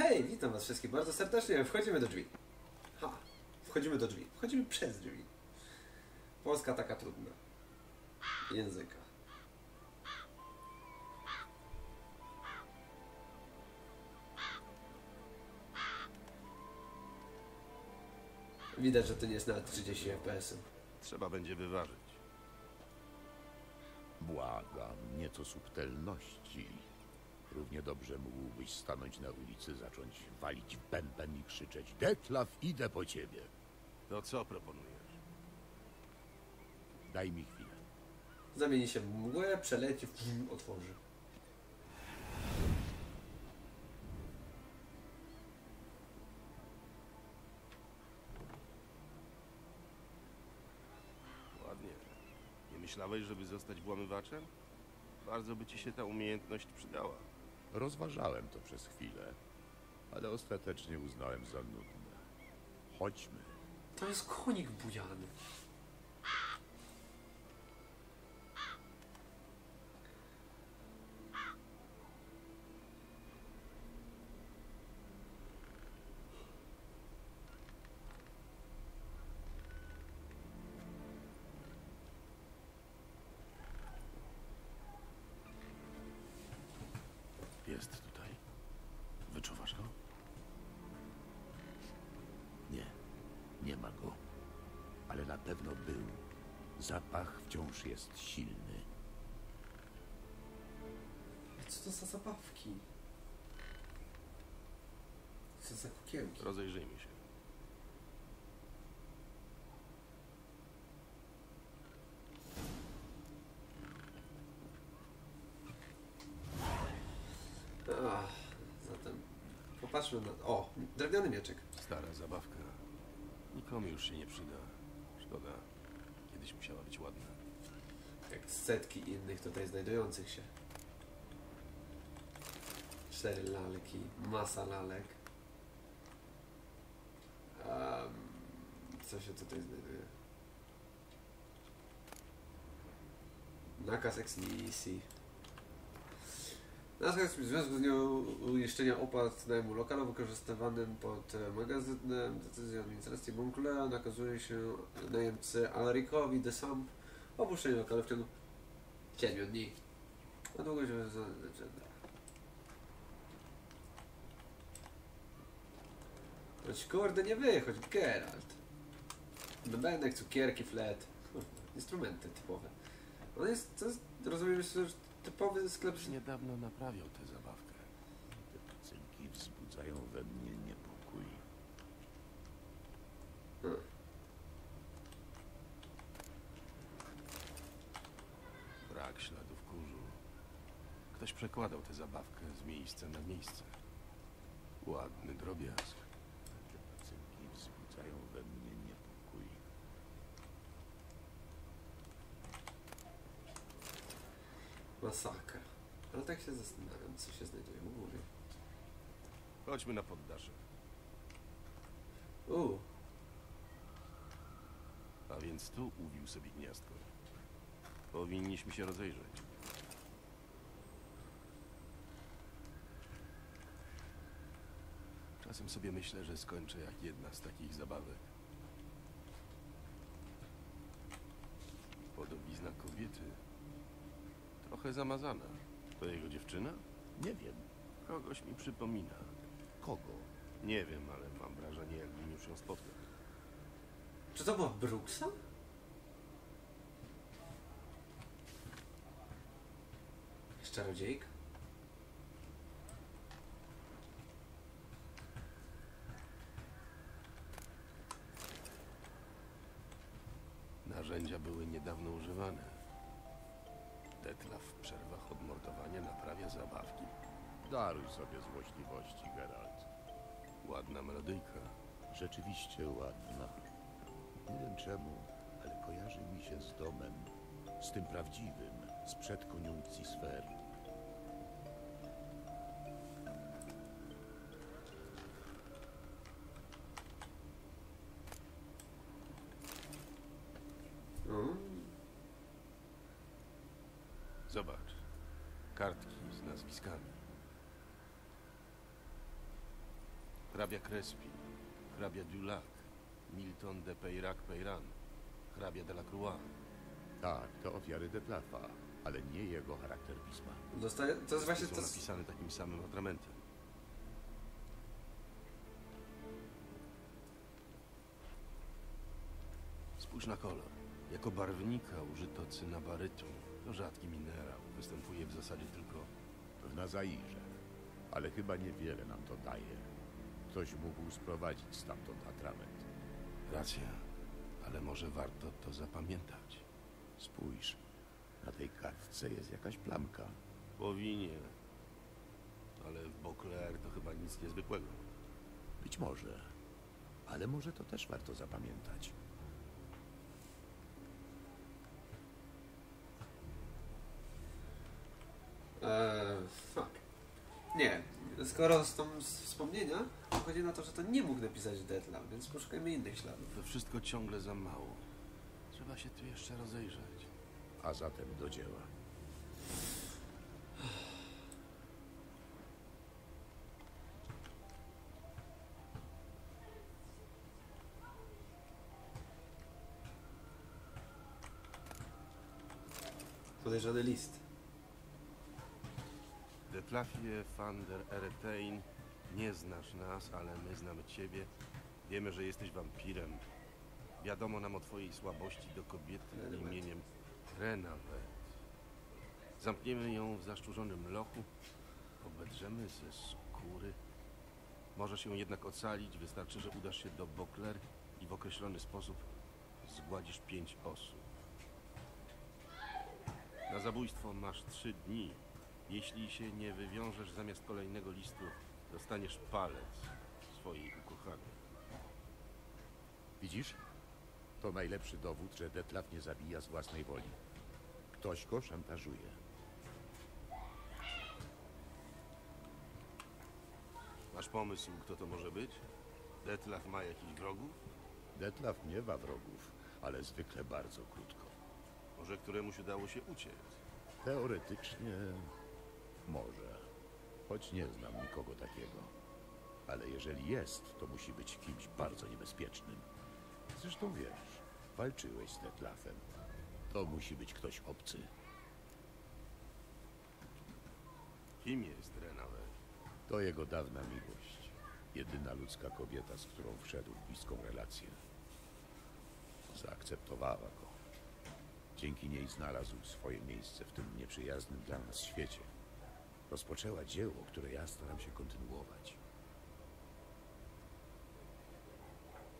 Hej, witam was wszystkich bardzo serdecznie. Wchodzimy do drzwi. Ha, wchodzimy do drzwi. Wchodzimy przez drzwi. Polska taka trudna. Języka. Widać, że to nie jest nawet 30 FPS-ów. Trzeba będzie wyważyć. Błagam, nieco subtelności. Równie dobrze mógłbyś stanąć na ulicy, zacząć walić bęben i krzyczeć: Detlaff, idę po ciebie! To co proponujesz? Daj mi chwilę. Zamieni się w mgłę, przeleci, otworzy. Myślałeś, żeby zostać włamywaczem? Bardzo by ci się ta umiejętność przydała. Rozważałem to przez chwilę, ale ostatecznie uznałem za nudne. Chodźmy. To jest konik bujany. Jest tutaj. Wyczuwasz go? Nie, nie ma go. Ale na pewno był. Zapach wciąż jest silny. Co to za zabawki? Co za kukiełki? Rozejrzyjmy się. Patrzmy na... O! Drewniany mieczek. Stara zabawka. Nikomu już się nie przyda. Szkoda. Kiedyś musiała być ładna. Jak setki innych tutaj znajdujących się. 4 lalki. Masa lalek. Co się tutaj znajduje? Nakaz ex nisi. W związku z nią uiszczenia opłat najmu lokalu wykorzystywanym pod magazynem, decyzją administracji Bokler nakazuje się najemcy Alaricowi de Sam opuszczenie lokalu w ciągu 7 dni. A długo się Choć kurde nie wychodź, Geralt. Bębenek, cukierki, flet. Instrumenty typowe. On jest, to jest, rozumiem, że typowy sklep. Niedawno naprawiał tę zabawkę. Te pacynki wzbudzają we mnie niepokój. Brak śladów kurzu. Ktoś przekładał tę zabawkę z miejsca na miejsce. Ładny drobiazg. Te pacynki wzbudzają we mnie niepokój. Masakra. Ale tak się zastanawiam, co się znajduje u góry. Chodźmy na poddasze. A więc tu ubił sobie gniazdko. Powinniśmy się rozejrzeć. Czasem sobie myślę, że skończę jak jedna z takich zabawek. Podobizna kobiety. Trochę zamazana. To jego dziewczyna? Nie wiem. Kogoś mi przypomina. Kogo? Nie wiem, ale mam wrażenie, jakbym już ją spotkał. Czy to była Bruksa? Jest czarodziejka? Narzędzia były niedawno używane. Detlaff w przerwach od mordowania naprawia zabawki. Daruj sobie złośliwości, Geralt. Ładna melodyjka. Rzeczywiście ładna. Nie wiem czemu, ale kojarzy mi się z domem. Z tym prawdziwym, sprzed koniunkcji sfer. Zobacz, kartki z nazwiskami. Hrabia Crespi, hrabia Dulac, Milton de Peyrac, hrabia de la Croix. Tak, to ofiary Detlaffa, ale nie jego charakter pisma. Dostaję, to jest właśnie to. Napisane takim samym atramentem. Spójrz na kolor. Jako barwnika użyto cynabarytu. To rzadki minerał. Występuje w zasadzie tylko w Nazairze. Ale chyba niewiele nam to daje. Ktoś mógł sprowadzić stamtąd atrament. Racja, ale może warto to zapamiętać. Spójrz, na tej kartce jest jakaś plamka. Powinien. Ale w Bokler to chyba nic niezwykłego. Być może. Ale może to też warto zapamiętać. Fuck. Nie. Skoro są wspomnienia, chodzi na to, że to nie mógł napisać Detlaff, więc poszukajmy innych śladów. To wszystko ciągle za mało. Trzeba się tu jeszcze rozejrzeć. A zatem do dzieła. Podejrzany list. Detlaffie van der Eretein, nie znasz nas, ale my znamy ciebie. Wiemy, że jesteś wampirem. Wiadomo nam o twojej słabości do kobiety imieniem Rhenawedd. Zamkniemy ją w zaszczurzonym lochu, obedrzemy ze skóry. Możesz ją jednak ocalić, wystarczy, że udasz się do Bokler i w określony sposób zgładzisz 5 osób. Na zabójstwo masz 3 dni. Jeśli się nie wywiążesz, zamiast kolejnego listu dostaniesz palec swojej ukochanej. Widzisz? To najlepszy dowód, że Detlaff nie zabija z własnej woli. Ktoś go szantażuje. Masz pomysł, kto to może być? Detlaff ma jakichś wrogów? Detlaff miewa wrogów, ale zwykle bardzo krótko. Może któremuś udało się uciec? Teoretycznie może. Choć nie znam nikogo takiego. Ale jeżeli jest, to musi być kimś bardzo niebezpiecznym. Zresztą wiesz, walczyłeś z Detlaffem. To musi być ktoś obcy. Kim jest Rhenawedd? To jego dawna miłość. Jedyna ludzka kobieta, z którą wszedł w bliską relację. Zaakceptowała go. Dzięki niej znalazł swoje miejsce w tym nieprzyjaznym dla nas świecie. Rozpoczęła dzieło, które ja staram się kontynuować.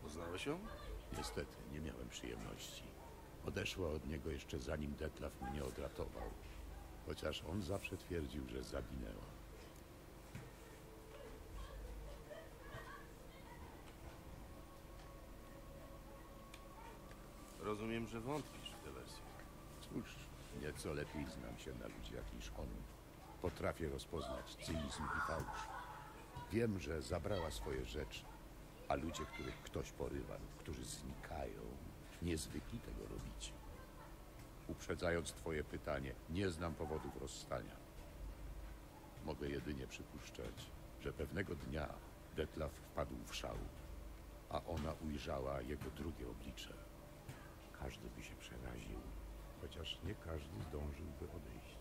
Poznałeś ją? Niestety, nie miałem przyjemności. Odeszła od niego jeszcze zanim Detlaff mnie odratował. Chociaż on zawsze twierdził, że zaginęła. Rozumiem, że wątpisz w tę wersję. Cóż, nieco lepiej znam się na ludziach niż on. Potrafię rozpoznać cynizm i fałsz. Wiem, że zabrała swoje rzeczy. A ludzie, których ktoś porywa, którzy znikają, nie zwykli tego robić. Uprzedzając twoje pytanie, nie znam powodów rozstania. Mogę jedynie przypuszczać, że pewnego dnia Detlaff wpadł w szał, a ona ujrzała jego drugie oblicze. Każdy by się przeraził, chociaż nie każdy zdążyłby odejść.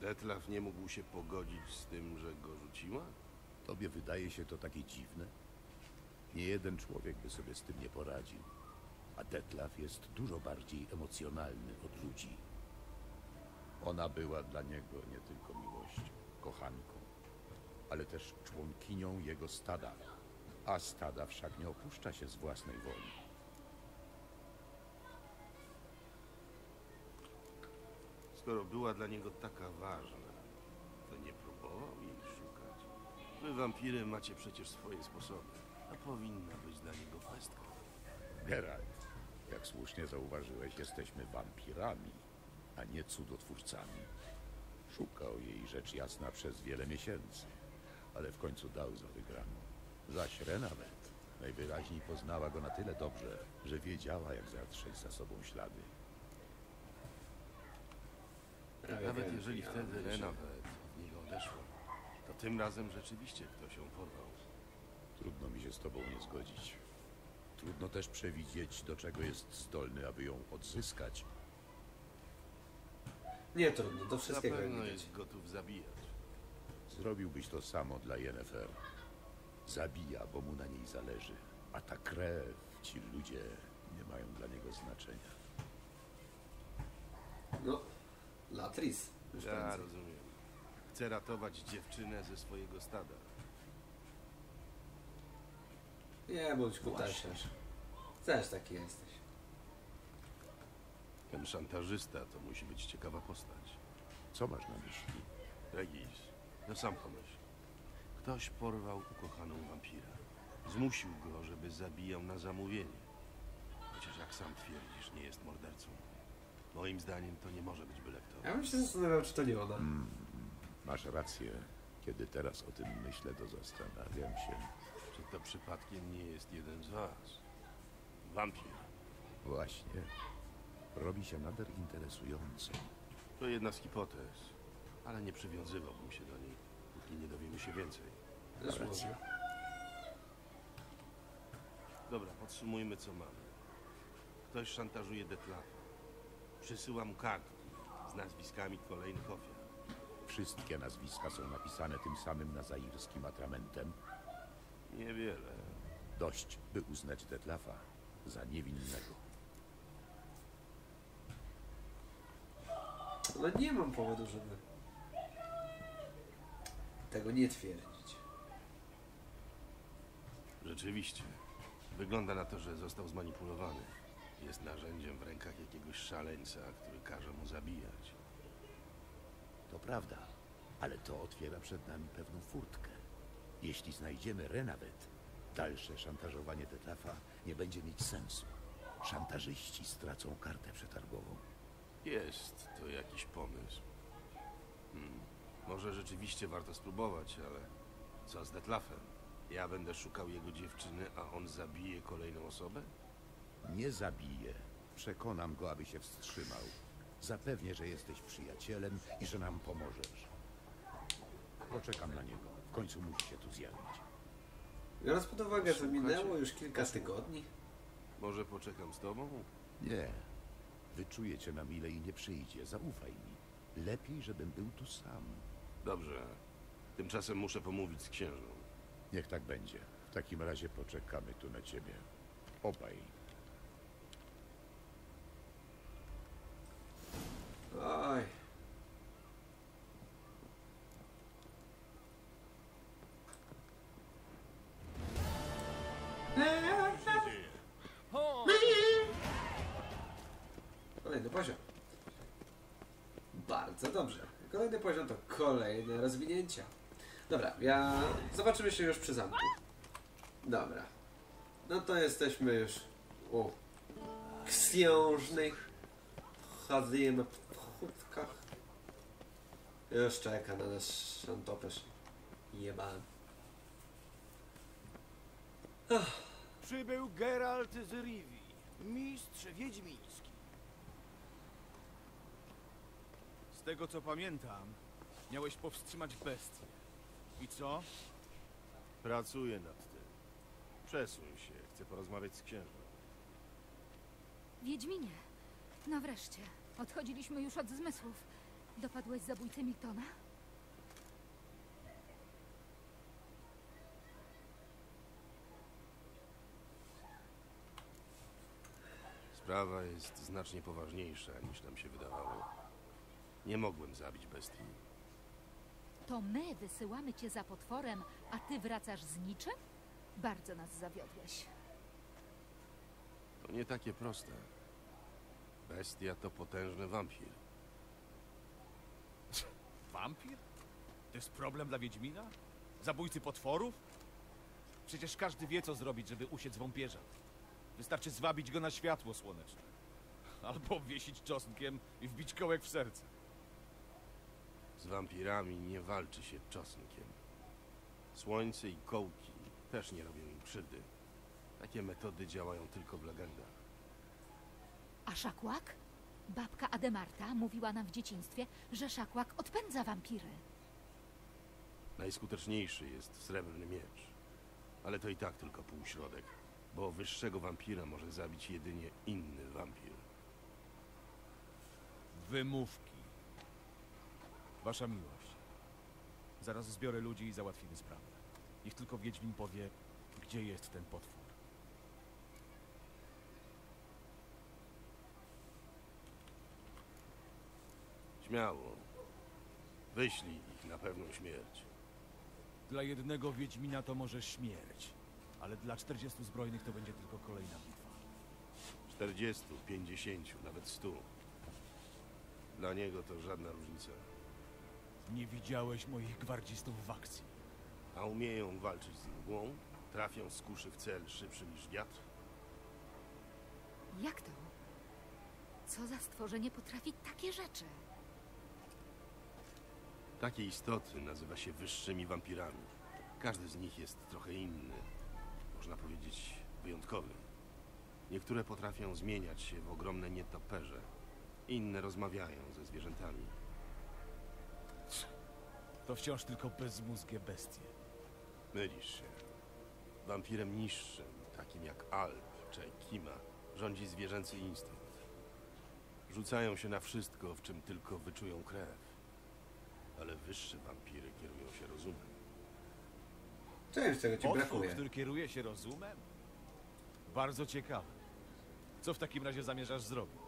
Detlaff nie mógł się pogodzić z tym, że go rzuciła? Tobie wydaje się to takie dziwne? Nie jeden człowiek by sobie z tym nie poradził, a Detlaff jest dużo bardziej emocjonalny od ludzi. Ona była dla niego nie tylko miłością, kochanką, ale też członkinią jego stada, a stada wszak nie opuszcza się z własnej woli. Skoro była dla niego taka ważna, to nie próbował jej szukać. Wy, wampiry, macie przecież swoje sposoby. A powinna być dla niego pestką. Geralt, jak słusznie zauważyłeś, jesteśmy wampirami, a nie cudotwórcami. Szukał jej, rzecz jasna, przez wiele miesięcy, ale w końcu dał za wygraną. Zaś Rhenawedd najwyraźniej poznała go na tyle dobrze, że wiedziała, jak zatrzeć za sobą ślady. Nawet jeżeli wtedy Rhenawedd od niego odeszła, to tym razem rzeczywiście ktoś ją porwał. Trudno mi się z tobą nie zgodzić. Trudno też przewidzieć, do czego jest zdolny, aby ją odzyskać. Nie trudno, do wszystkiego. Na pewno jest gotów zabijać. Zrobiłbyś to samo dla Yennefer. Zabija, bo mu na niej zależy. A ta krew, ci ludzie nie mają dla niego znaczenia. No, Latrice. Ja rozumiem. Chcę ratować dziewczynę ze swojego stada. Nie bądź kutasiarz. Też taki jesteś. Ten szantażysta to musi być ciekawa postać. Co masz na myśli? Regis, no sam pomyśl. Ktoś porwał ukochaną wampira. Zmusił go, żeby zabijał na zamówienie. Chociaż jak sam twierdzisz, nie jest mordercą. Moim zdaniem to nie może być byle kto. Ja bym się zastanawiał, czy to nie ona. Masz rację. Kiedy teraz o tym myślę, to zastanawiam się. Czy to przypadkiem nie jest jeden z was? Wampir. Właśnie. Robi się nader interesująco. To jedna z hipotez, ale nie przywiązywałbym się do niej, póki nie dowiemy się więcej. Racja. Dobra, podsumujmy co mamy. Ktoś szantażuje Detlaffa. Przysyła mu kartki z nazwiskami kolejnych ofiar. Wszystkie nazwiska są napisane tym samym nazairskim atramentem? Niewiele. Dość, by uznać Detlaffa za niewinnego. Ale nie mam powodu, żeby tego nie twierdzić. Rzeczywiście. Wygląda na to, że został zmanipulowany. Jest narzędziem w rękach jakiegoś szaleńca, który każe mu zabijać. To prawda, ale to otwiera przed nami pewną furtkę. Jeśli znajdziemy Rhenawedd, dalsze szantażowanie Detlaffa nie będzie mieć sensu. Szantażyści stracą kartę przetargową. Jest to jakiś pomysł. Może rzeczywiście warto spróbować, ale co z Detlaffem? Ja będę szukał jego dziewczyny, a on zabije kolejną osobę? Nie zabije. Przekonam go, aby się wstrzymał. Zapewnię, że jesteś przyjacielem i że nam pomożesz. Poczekam na niego. W końcu musi się tu zjawić. Biorąc pod uwagę, że minęło już kilka tygodni. Może poczekam z tobą? Nie. Wyczuję cię na mile i nie przyjdzie. Zaufaj mi. Lepiej, żebym był tu sam. Dobrze. Tymczasem muszę pomówić z księżną. Niech tak będzie. W takim razie poczekamy tu na ciebie. Obaj. Oj. Kolejny poziom. Bardzo dobrze. Kolejny poziom to kolejne rozwinięcia. Dobra, zobaczymy się już przy zamku. Dobra. No to jesteśmy już u księżnych. Chodzimy w chudkach. Już czeka na nas szantopesz. Jebany. Przybył Geralt z Rivii, mistrz wiedźmiński. Z tego co pamiętam, miałeś powstrzymać bestię. I co? Pracuję nad tym. Przesuń się, chcę porozmawiać z księżną. Wiedźminie, no wreszcie. Odchodziliśmy już od zmysłów. Dopadłeś zabójcy Miltona? Sprawa jest znacznie poważniejsza niż nam się wydawało. Nie mogłem zabić bestii. To my wysyłamy cię za potworem, a ty wracasz z niczym? Bardzo nas zawiodłeś. To nie takie proste. Bestia to potężny wampir. Wampir? To jest problem dla Wiedźmina? Zabójcy potworów? Przecież każdy wie, co zrobić, żeby usiec wampierza. Wystarczy zwabić go na światło słoneczne. Albo obwiesić czosnkiem i wbić kołek w serce. Z wampirami nie walczy się czosnkiem. Słońce i kołki też nie robią im krzywdy. Takie metody działają tylko w legendach. A szakłak? Babka Ademarta mówiła nam w dzieciństwie, że szakłak odpędza wampiry. Najskuteczniejszy jest srebrny miecz. Ale to i tak tylko półśrodek, bo wyższego wampira może zabić jedynie inny wampir. Wymówki. Wasza miłość. Zaraz zbiorę ludzi i załatwimy sprawę. Niech tylko Wiedźmin powie, gdzie jest ten potwór. Śmiało. Wyślij ich na pewną śmierć. Dla jednego Wiedźmina to może śmierć, ale dla 40 zbrojnych to będzie tylko kolejna bitwa. 40, 50, nawet 100. Dla niego to żadna różnica. Nie widziałeś moich gwardzistów w akcji. A umieją walczyć z mgłą? Trafią z kuszy w cel szybszy niż wiatr? Jak to? Co za stworzenie potrafi takie rzeczy? Takie istoty nazywa się wyższymi wampirami. Każdy z nich jest trochę inny. Można powiedzieć wyjątkowy. Niektóre potrafią zmieniać się w ogromne nietoperze. Inne rozmawiają ze zwierzętami. To wciąż tylko bezmózgie bestie. Mylisz się. Wampirem niższym, takim jak Alp czy Kima, rządzi zwierzęcy instynkt. Rzucają się na wszystko, w czym tylko wyczują krew. Ale wyższe wampiry kierują się rozumem. Co jest tego ci brakuje? Który kieruje się rozumem? Bardzo ciekawe. Co w takim razie zamierzasz zrobić?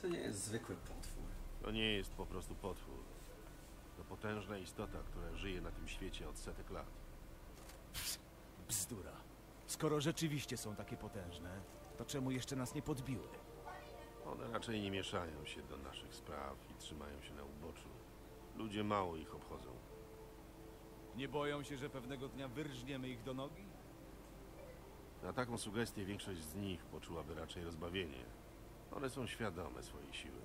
To nie jest zwykły potwór. To nie jest po prostu potwór. To potężna istota, która żyje na tym świecie od setek lat. Bzdura. Skoro rzeczywiście są takie potężne, to czemu jeszcze nas nie podbiły? One raczej nie mieszają się do naszych spraw i trzymają się na uboczu. Ludzie mało ich obchodzą. Nie boją się, że pewnego dnia wyrżniemy ich do nogi? Na taką sugestię większość z nich poczułaby raczej rozbawienie. One są świadome swojej siły.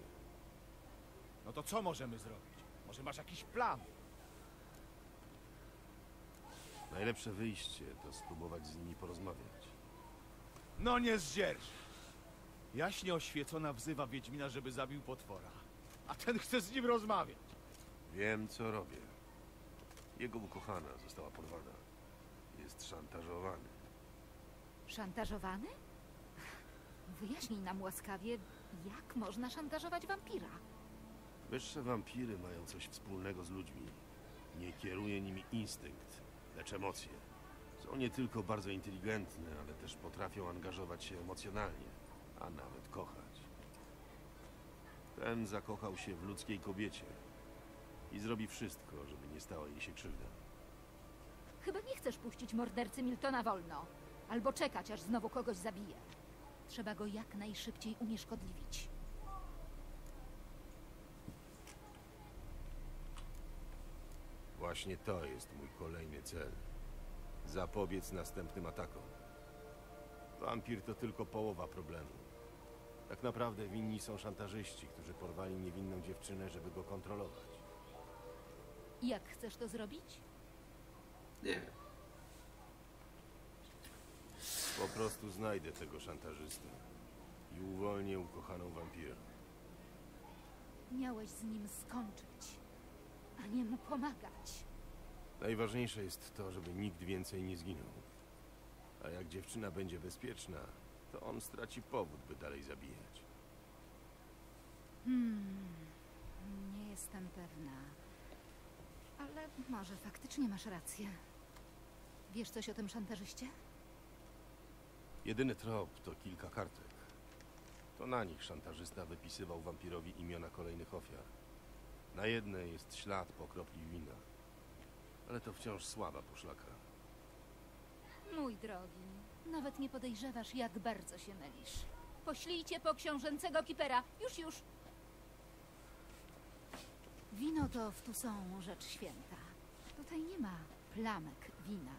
No to co możemy zrobić? Może masz jakiś plan? Najlepsze wyjście to spróbować z nimi porozmawiać. No nie zdzierż! Jaśnie oświecona wzywa Wiedźmina, żeby zabił potwora, a ten chce z nim rozmawiać. Wiem, co robię. Jego ukochana została porwana. Jest szantażowany. Szantażowany? Wyjaśnij nam łaskawie, jak można szantażować wampira. Wyższe wampiry mają coś wspólnego z ludźmi. Nie kieruje nimi instynkt, lecz emocje. Są nie tylko bardzo inteligentne, ale też potrafią angażować się emocjonalnie. A nawet kochać. Ten zakochał się w ludzkiej kobiecie i zrobi wszystko, żeby nie stała jej się krzywda. Chyba nie chcesz puścić mordercy Miltona wolno, albo czekać, aż znowu kogoś zabije. Trzeba go jak najszybciej unieszkodliwić. Właśnie to jest mój kolejny cel. Zapobiec następnym atakom. Wampir to tylko połowa problemu. Tak naprawdę winni są szantażyści, którzy porwali niewinną dziewczynę, żeby go kontrolować. Jak chcesz to zrobić? Nie wiem. Po prostu znajdę tego szantażystę i uwolnię ukochaną wampirę. Miałeś z nim skończyć, a nie mu pomagać. Najważniejsze jest to, żeby nikt więcej nie zginął. A jak dziewczyna będzie bezpieczna, to on straci powód, by dalej zabijać. Nie jestem pewna. Ale może faktycznie masz rację. Wiesz coś o tym szantażyście? Jedyny trop to kilka kartek. To na nich szantażysta wypisywał wampirowi imiona kolejnych ofiar. Na jednej jest ślad po kropli wina. Ale to wciąż słaba poszlaka. Mój drogi, nawet nie podejrzewasz, jak bardzo się mylisz. Poślijcie po książęcego kipera. Już. Wino to w Touissant rzecz święta. Tutaj nie ma plamek wina.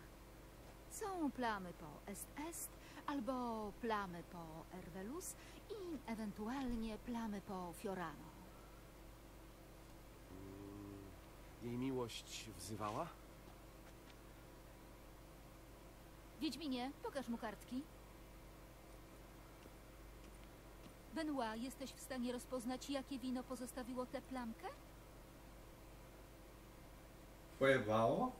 Są plamy po est albo plamy po Erveluce i ewentualnie plamy po Fiorano. Jej miłość wzywała? Wiedźminie, pokaż mu kartki. Benoit, jesteś w stanie rozpoznać, jakie wino pozostawiło tę plamkę? Pływało?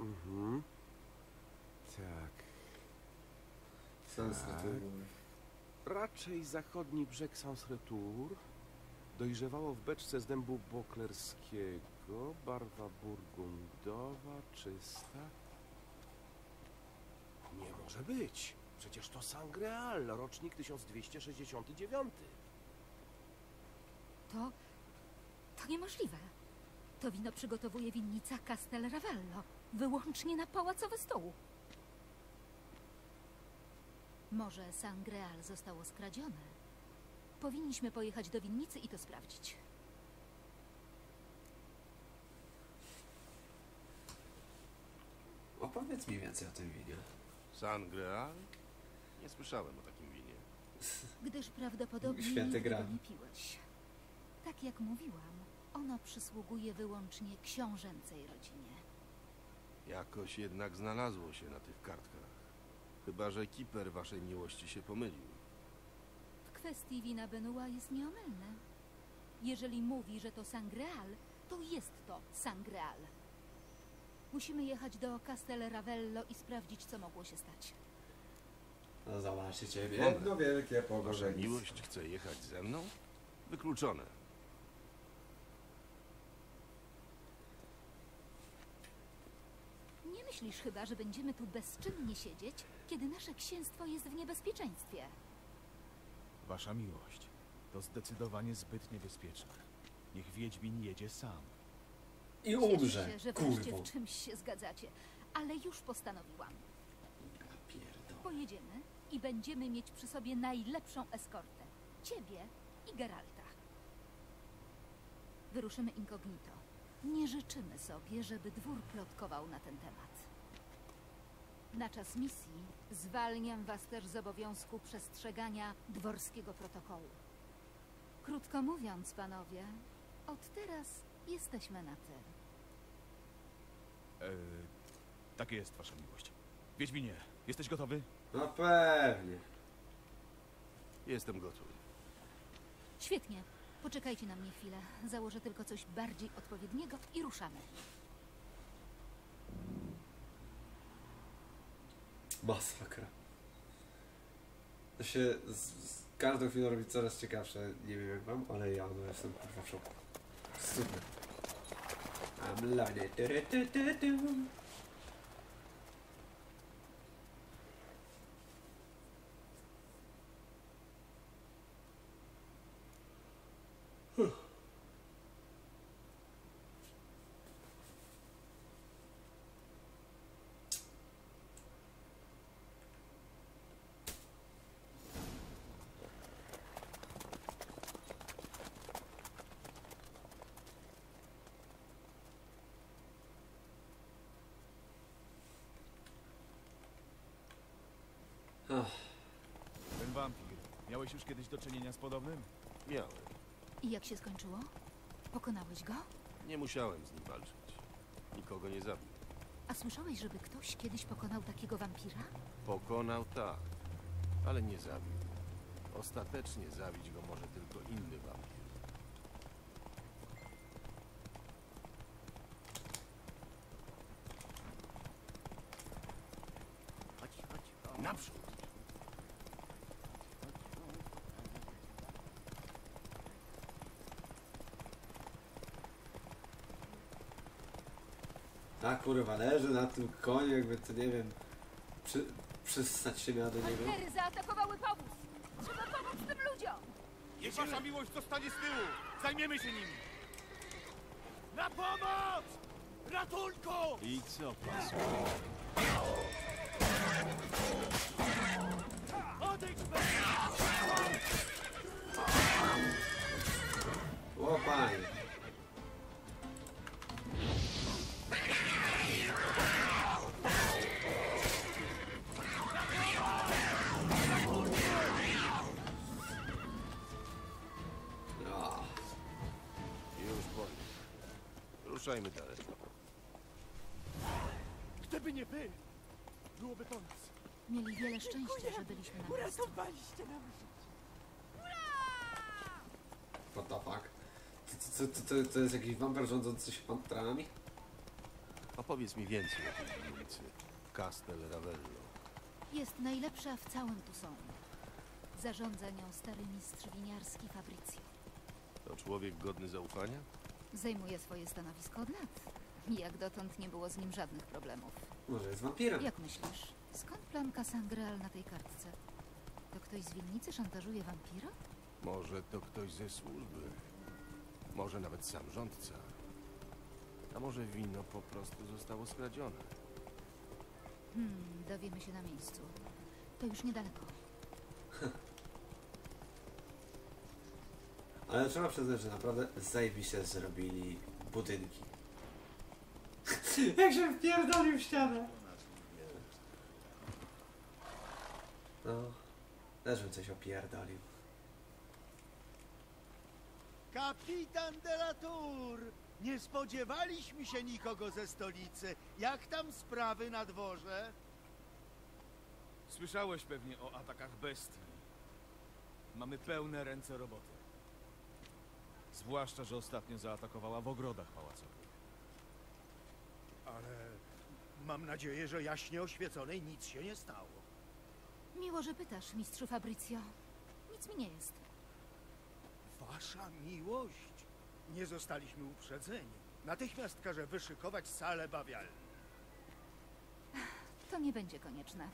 Mhm. Tak. Sansretour. Raczej zachodni brzeg Sansretour. Dojrzewało w beczce z dębu boklerskiego. Barwa burgundowa, czysta. Nie może być. Przecież to Sangreal, rocznik 1269. To niemożliwe. To wino przygotowuje winnica Castel Ravello, wyłącznie na pałacowy stół. Może Sangreal zostało skradzione. Powinniśmy pojechać do winnicy i to sprawdzić. Opowiedz mi więcej o tym winie. Sangreal? Nie słyszałem o takim winie. Gdyż prawdopodobnie nigdy go nie piłeś. Tak jak mówiłam, ono przysługuje wyłącznie książęcej rodzinie. Jakoś jednak znalazło się na tych kartkach. Chyba że kiper waszej miłości się pomylił. W kwestii wina Benua jest nieomylne. Jeżeli mówi, że to Sangreal, to jest to Sangreal. Musimy jechać do Castel Ravello i sprawdzić, co mogło się stać. No zobaczcie ciebie. Jedno wielkie pogorzeństwo. Wasza miłość chce jechać ze mną? Wykluczone. Nie myślisz chyba, że będziemy tu bezczynnie siedzieć, kiedy nasze księstwo jest w niebezpieczeństwie? Wasza miłość, to zdecydowanie zbyt niebezpieczne. Niech Wiedźmin jedzie sam. I umrze, cieszę się, że wreszcie w czymś się zgadzacie, ale już postanowiłam. Pojedziemy i będziemy mieć przy sobie najlepszą eskortę. Ciebie i Geralta. Wyruszymy incognito. Nie życzymy sobie, żeby dwór plotkował na ten temat. Na czas misji zwalniam was też z obowiązku przestrzegania dworskiego protokołu. Krótko mówiąc, panowie, od teraz jesteśmy na ty. Tak jest, wasza miłość. Wiedźminie, jesteś gotowy? No pewnie. Jestem gotowy. Świetnie. Poczekajcie na mnie chwilę. Założę tylko coś bardziej odpowiedniego i ruszamy. Masakra. To się z każdą chwilą robi coraz ciekawsze. Nie wiem jak wam, ale ja no, jestem kurwa w szoku. Super. I'm loving it. Ten wampir, miałeś już kiedyś do czynienia z podobnym? Miałem. I jak się skończyło? Pokonałeś go? Nie musiałem z nim walczyć. Nikogo nie zabił. A słyszałeś, żeby ktoś kiedyś pokonał takiego wampira? Pokonał tak, ale nie zabił. Ostatecznie zabić go może tylko inny wampir. Ta kurwa leży na tym koniu, jakby to nie wiem, przystać się miała do niego. Pantery zaatakowały powóz! Trzeba pomóc tym ludziom! Niech wasza miłość zostanie z tyłu! Zajmiemy się nimi! Na pomoc! Ratunku! I co pasuje? Odejdźmy! Łopanie! Ruszajmy dalej. Gdyby nie wy, byłoby to nas. Mieli wiele szczęścia, że byliśmy na miejscu. Uratowaliście nam życie. What the fuck? To jest jakiś wampir rządzący się pantrami? Powiedz mi więcej o tej dzielnicy. Castel Ravello. Jest najlepsza w całym Touissant. Zarządza nią stary mistrz winiarski Fabrizio. To człowiek godny zaufania? Zajmuje swoje stanowisko od lat. Jak dotąd nie było z nim żadnych problemów. Może jest wampirem? Jak myślisz? Skąd plamka Sangreal na tej kartce? To ktoś z winnicy szantażuje wampira? Może to ktoś ze służby. Może nawet sam rządca. A może wino po prostu zostało skradzione? Dowiemy się na miejscu. To już niedaleko. Ale trzeba przyznać, że naprawdę zajebiście zrobili budynki. Jak się wpierdolił w ścianę! No, też bym coś opierdolił. Kapitan de la Tour! Nie spodziewaliśmy się nikogo ze stolicy. Jak tam sprawy na dworze? Słyszałeś pewnie o atakach bestii. Mamy pełne ręce roboty. Zwłaszcza, że ostatnio zaatakowała w ogrodach pałacowych. Ale mam nadzieję, że jaśnie oświeconej nic się nie stało. Miło, że pytasz, mistrzu Fabrizio. Nic mi nie jest. Wasza miłość? Nie zostaliśmy uprzedzeni. Natychmiast każę wyszykować salę bawialną. To nie będzie konieczne.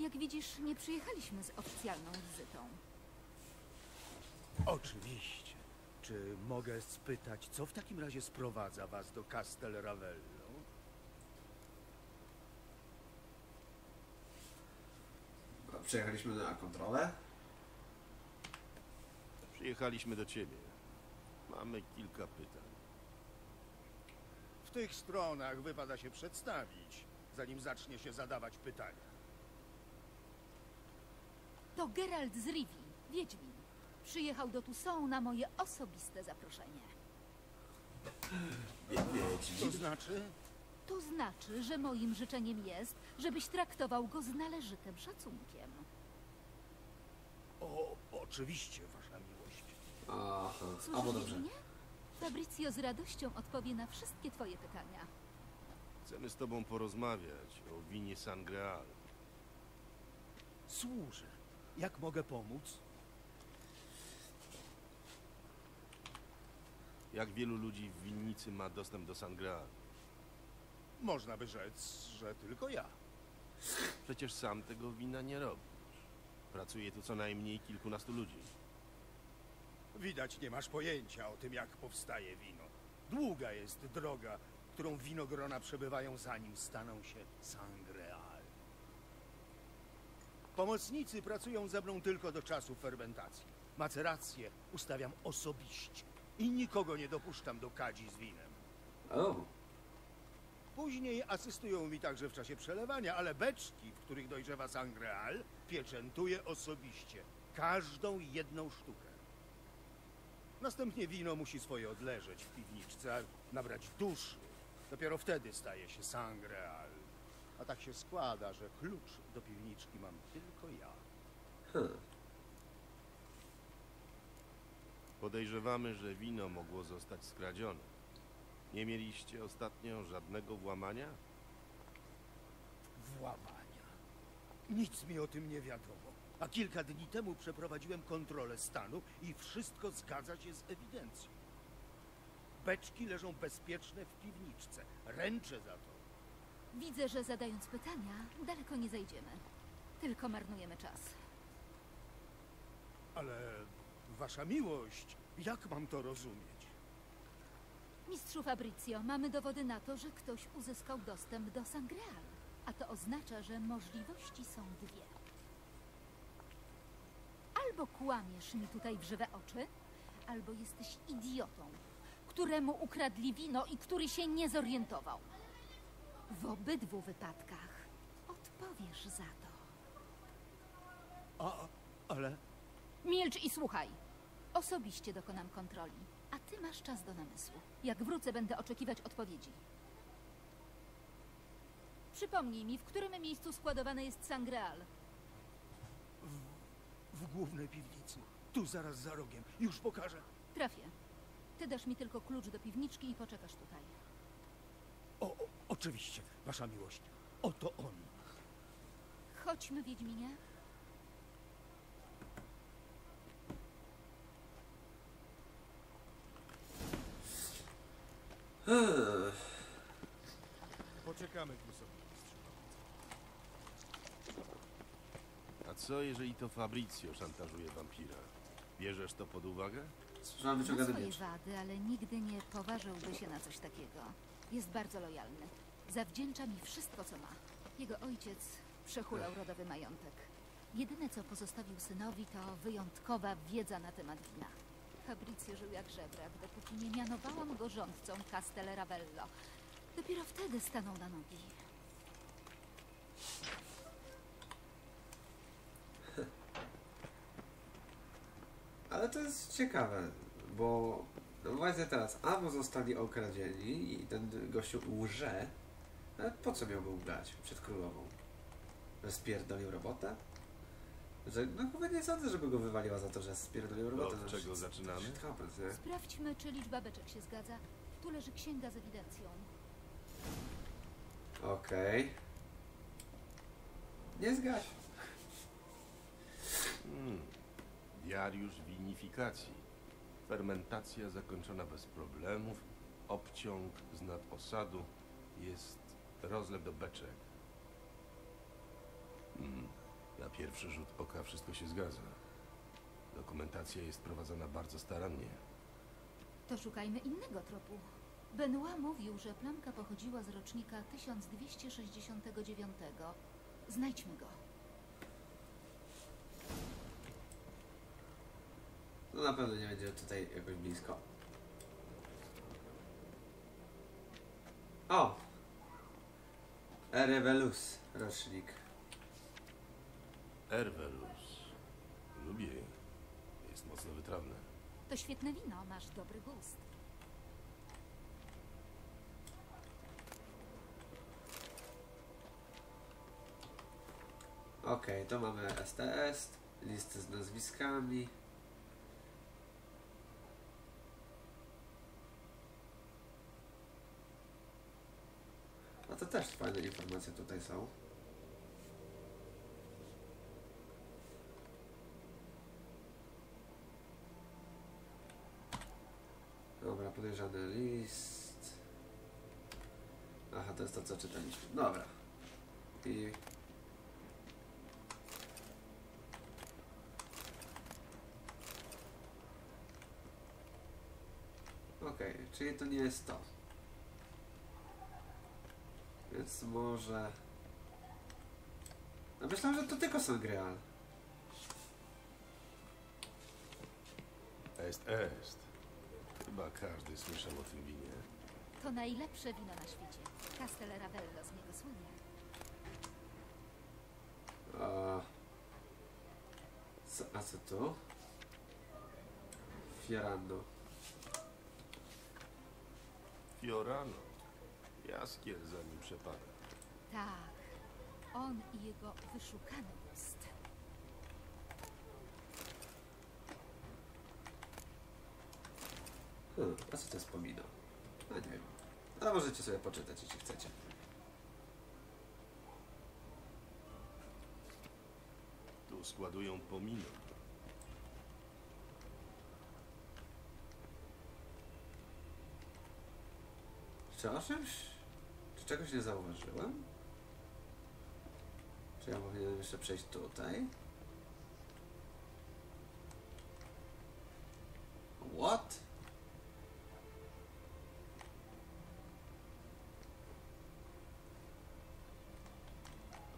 Jak widzisz, nie przyjechaliśmy z oficjalną wizytą. Oczywiście. Czy mogę spytać, co w takim razie sprowadza was do Castel Ravello? Przyjechaliśmy na kontrolę? Przyjechaliśmy do ciebie. Mamy kilka pytań. W tych stronach wypada się przedstawić, zanim zacznie się zadawać pytania. To Geralt z Rivii, Wiedźmin. Przyjechał do Touissant na moje osobiste zaproszenie. To znaczy? To znaczy, że moim życzeniem jest, żebyś traktował go z należytym szacunkiem. O, oczywiście, wasza miłość. Aha, albo dobrze. Fabrizio z radością odpowie na wszystkie twoje pytania. Chcemy z tobą porozmawiać o winie Sangreal. Służę. Jak mogę pomóc? Jak wielu ludzi w winnicy ma dostęp do Sangreal? Można by rzec, że tylko ja. Przecież sam tego wina nie robisz. Pracuje tu co najmniej kilkunastu ludzi. Widać, nie masz pojęcia o tym, jak powstaje wino. Długa jest droga, którą winogrona przebywają, zanim staną się Sangreal. Pomocnicy pracują ze mną tylko do czasu fermentacji. Macerację ustawiam osobiście i nikogo nie dopuszczam do kadzi z winem. Oh. Później asystują mi także w czasie przelewania, ale beczki, w których dojrzewa Sangreal, pieczętuję osobiście. Każdą jedną sztukę. Następnie wino musi swoje odleżeć w piwniczce, nabrać duszy. Dopiero wtedy staje się Sangreal. A tak się składa, że klucz do piwniczki mam tylko ja. Podejrzewamy, że wino mogło zostać skradzione. Nie mieliście ostatnio żadnego włamania? Włamania? Nic mi o tym nie wiadomo. A kilka dni temu przeprowadziłem kontrolę stanu i wszystko zgadza się z ewidencją. Beczki leżą bezpieczne w piwniczce. Ręczę za to. Widzę, że zadając pytania, daleko nie zajdziemy. Tylko marnujemy czas. Ale wasza miłość, jak mam to rozumieć? Mistrzu Fabrizio, mamy dowody na to, że ktoś uzyskał dostęp do Sangreal, a to oznacza, że możliwości są dwie. Albo kłamiesz mi tutaj w żywe oczy, albo jesteś idiotą, któremu ukradli wino i który się nie zorientował. W obydwu wypadkach odpowiesz za to. Ale... Milcz i słuchaj. Osobiście dokonam kontroli, a ty masz czas do namysłu. Jak wrócę, będę oczekiwać odpowiedzi. Przypomnij mi, w którym miejscu składowane jest Sangreal. W głównej piwnicy. Tu zaraz za rogiem. Już pokażę. Trafię. Ty dasz mi tylko klucz do piwniczki i poczekasz tutaj. Oczywiście, wasza miłość. Oto on. Chodźmy, Wiedźminie. Poczekamy tu sobie. A co, jeżeli to Fabrizio szantażuje wampira? Bierzesz to pod uwagę? Mam swoje wady, ale nigdy nie poważyłby się na coś takiego. Jest bardzo lojalny. Zawdzięcza mi wszystko, co ma. Jego ojciec przehulał rodowy majątek. Jedyne, co pozostawił synowi, to wyjątkowa wiedza na temat wina. Fabrizio żył jak żebrak, dopóki nie mianowałam go rządcą Castel Ravello. Dopiero wtedy stanął na nogi. Ale to jest ciekawe, bo no właśnie teraz albo zostali okradzieni i ten gościu łże, ale po co miałby ubrać przed królową? Że spierdolił robotę? Że, no chyba nie sądzę, żeby go wywaliła za to, że spierdolił robotę. Od czego zaczynamy? Sprawdźmy, czy liczba beczek się zgadza. Tu leży księga z ewidencją. Okej. Nie zgaś. Diariusz winifikacji. Fermentacja zakończona bez problemów. Obciąg z nadosadu. Jest rozlew do beczek. Na pierwszy rzut oka wszystko się zgadza. Dokumentacja jest prowadzona bardzo starannie. To szukajmy innego tropu. Benoit mówił, że plamka pochodziła z rocznika 1269. Znajdźmy go. No na pewno nie będzie tutaj jakoś blisko. O! Erveluce, rocznik. Erveluce. Lubię je. Jest mocno wytrawne. To świetne wino, masz dobry gust. Okej, to mamy STS, listy z nazwiskami. A to też fajne informacje tutaj są. Dobra, podejrzany list. Aha, to jest to, co czytaliśmy. Dobra. I... Okej, czyli to nie jest to. Więc może... No myślałem, że to tylko Sangreal. Est. Chyba każdy słyszał o tym winie. To najlepsze wino na świecie. Castel Ravello z niego słynie. A co tu? Fiorano. Jaskier za nim przepada. Tak. On i jego wyszukany gust. A co to jest pomino? No nie wiem. Ale możecie sobie poczytać, jeśli chcecie. Tu składują pomino. Czy o czymś? Czy czegoś nie zauważyłem? Czy ja powinienem jeszcze przejść tutaj? What?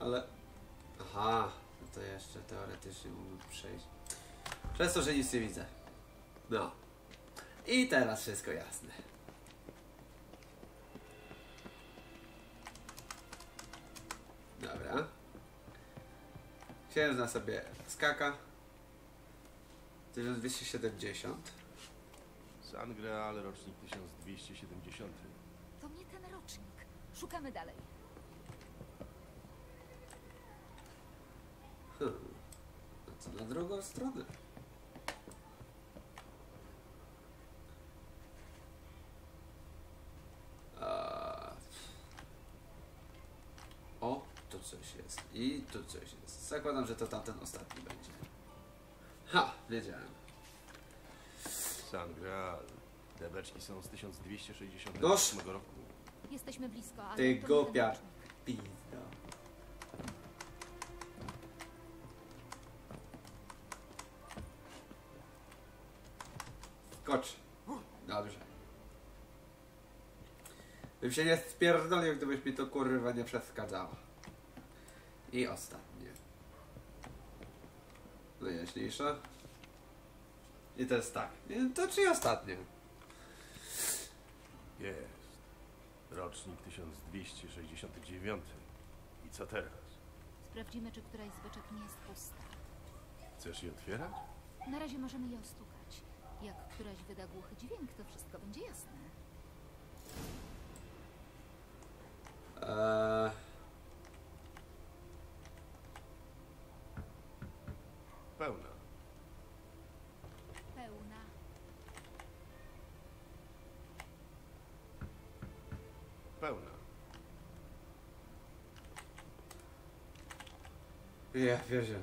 Ale... Aha, no to jeszcze teoretycznie mógłbym przejść. Przez to, że nic nie widzę. No. I teraz wszystko jasne. Dobra. Księżna sobie skaka. 1270. Sangreal, rocznik 1270. To nie ten rocznik. Szukamy dalej. A co na drugą stronę? coś jest. I tu coś jest. Zakładam, że to tamten ostatni będzie. Ha! Wiedziałem. Sangreal. Te beczki są z 1268 roku. Jesteśmy blisko, ale ty gopia pizda. Skocz. Dobrze. Bym się nie spierdolił, gdybyś mi to kurwa nie przeszkadzało. I ostatnie. Najjaśniejsze. I to jest tak. To czy ostatnie? Jest. Rocznik 1269. I co teraz? Sprawdzimy, czy któraś z beczek nie jest pusta. Chcesz je otwierać? Na razie możemy je ostukać. Jak któraś wyda głuchy dźwięk, to wszystko będzie jasne. Pełna. Pełna. Pełna. Ja wierzę.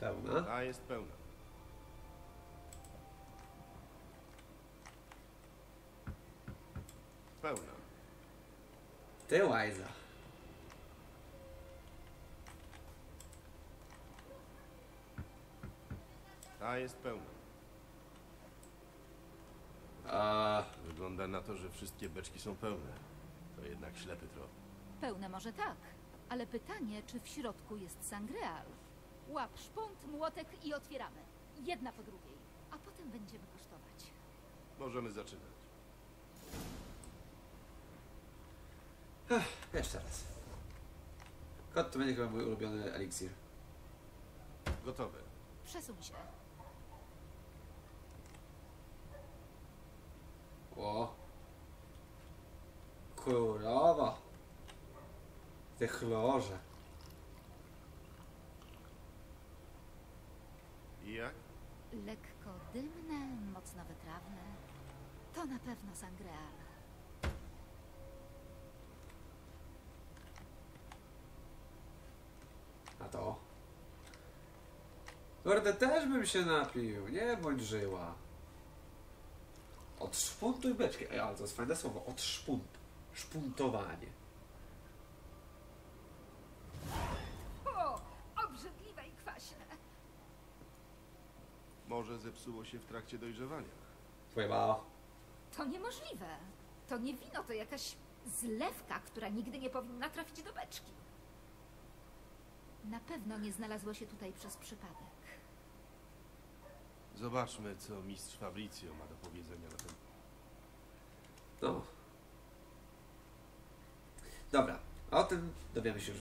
Pełna. A jest pełna. Pełna. Ty łajza. Ta jest pełna. Wygląda na to, że wszystkie beczki są pełne. To jednak ślepy trop. Pełne może tak, ale pytanie, czy w środku jest Sangreal. Łap szpunt, młotek i otwieramy. Jedna po drugiej, a potem będziemy kosztować. Możemy zaczynać. Jeszcze raz. Kot to będzie chyba mój ulubiony eliksir. Gotowy. Przesuń się. O. Królowa. Ty chlorze. I jak? Lekko dymne, mocno wytrawne. To na pewno Sangreal. A to? Kurde, też bym się napił, nie bądź żyła. Odszpuntuj beczki. Ej, ale to jest fajne słowo. Odszpunt. Szpuntowanie. O, obrzydliwe i kwaśne. Może zepsuło się w trakcie dojrzewania. Chyba. To niemożliwe. To nie wino, to jakaś zlewka, która nigdy nie powinna trafić do beczki. Na pewno nie znalazło się tutaj przez przypadek. Zobaczmy, co mistrz Fabrizio ma do powiedzenia na ten... No. Dobra, o tym dowiemy się już.